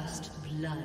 First blood.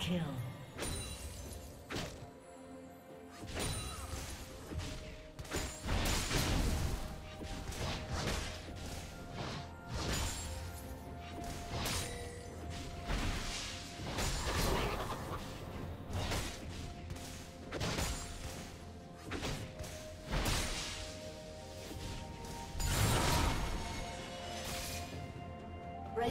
Kill. Red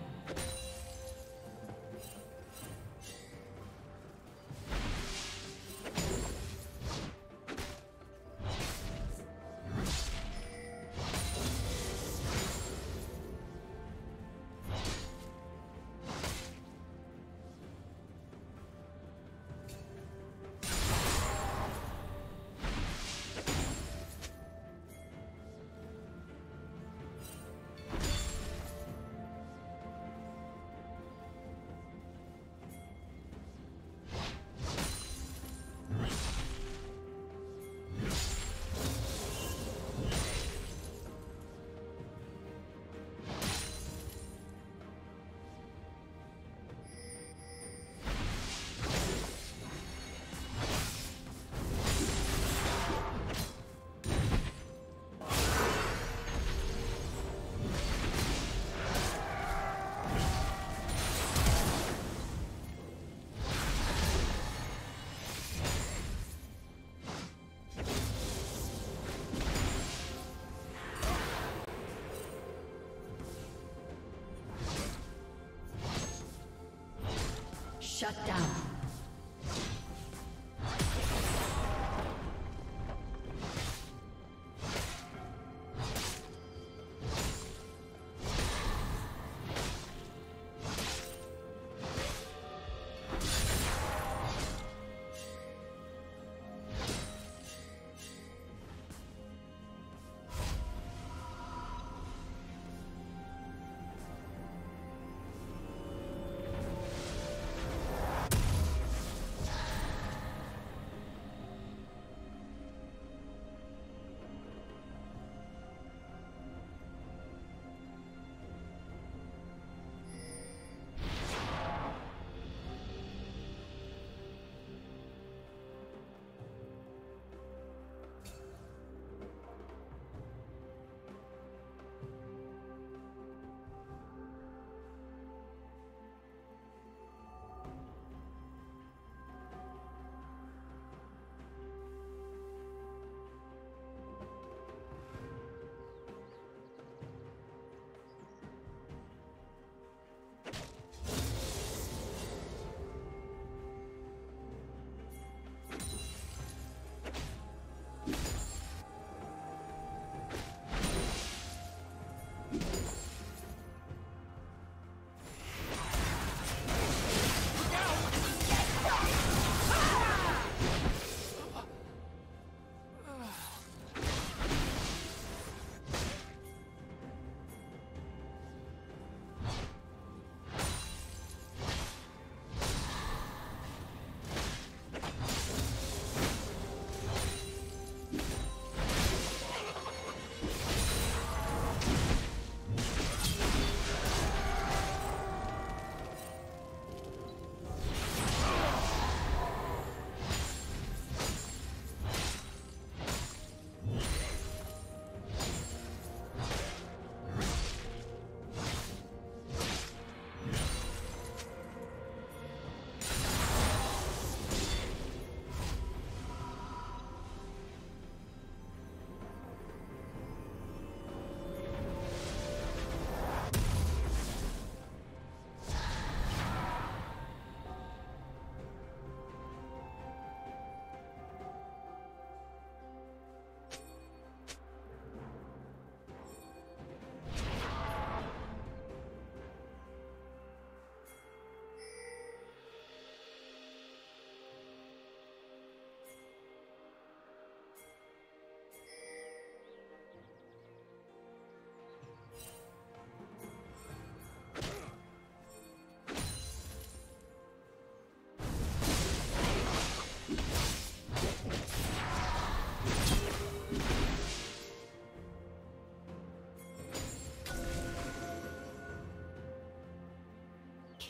Shut down.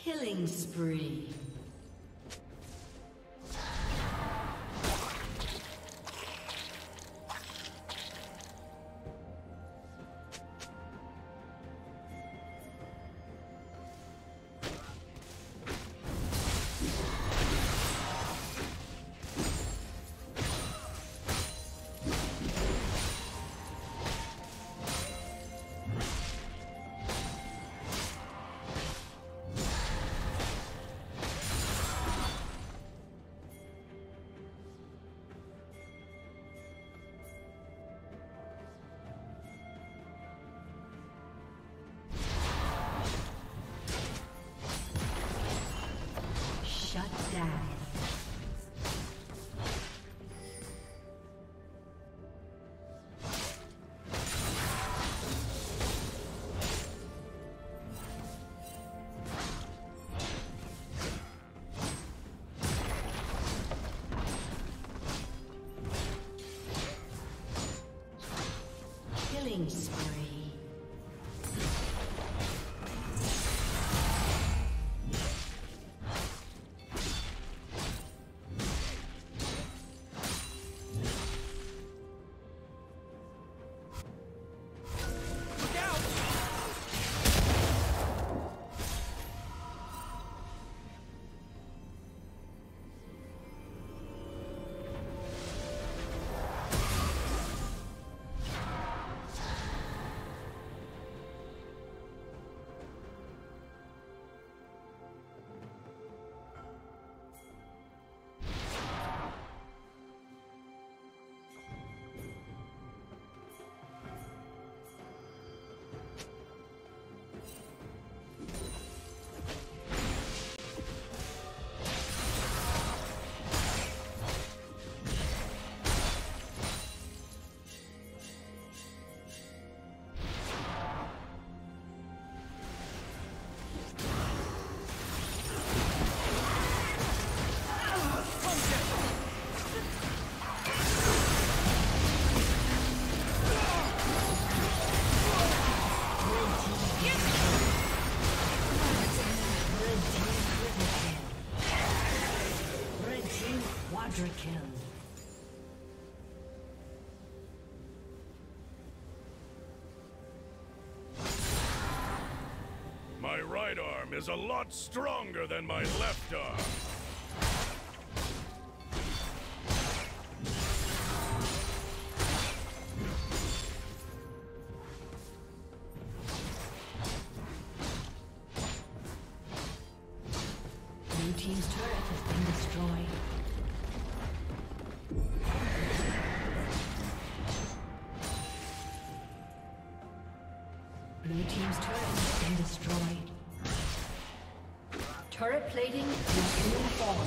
Killing spree. My right arm is a lot stronger than my left arm. Blue team's turret has been destroyed. Blue team's turret has been destroyed. Turret plating will soon fall.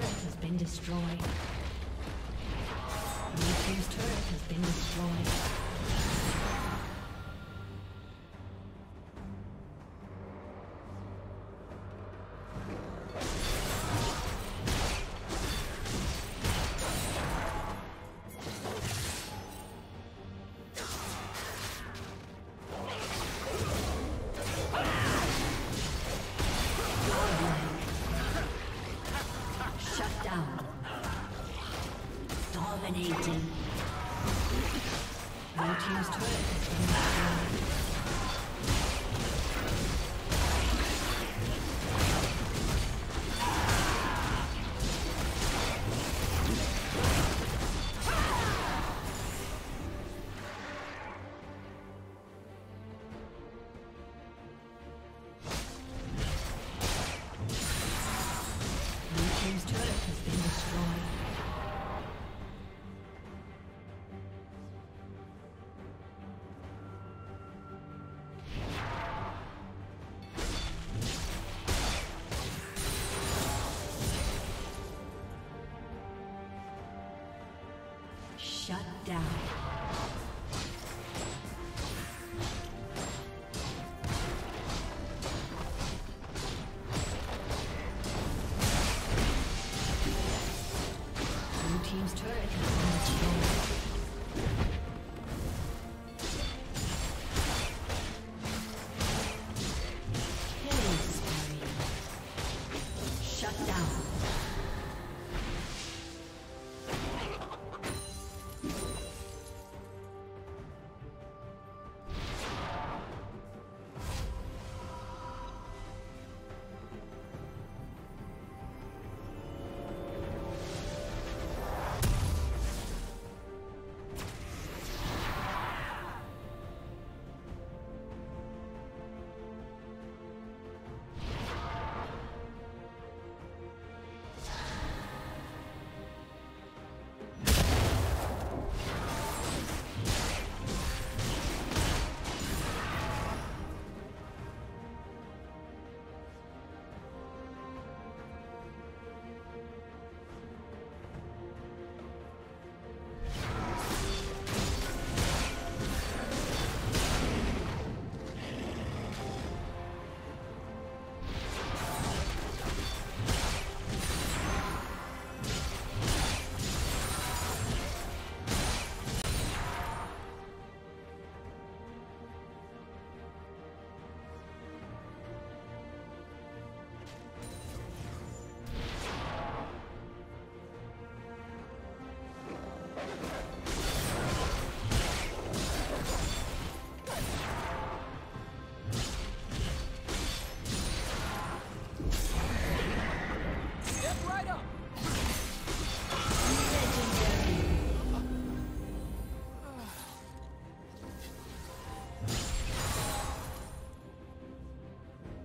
turret has been destroyed. Red Team's turret has been destroyed. Shut down. Blue Team's turret has been destroyed.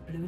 Blue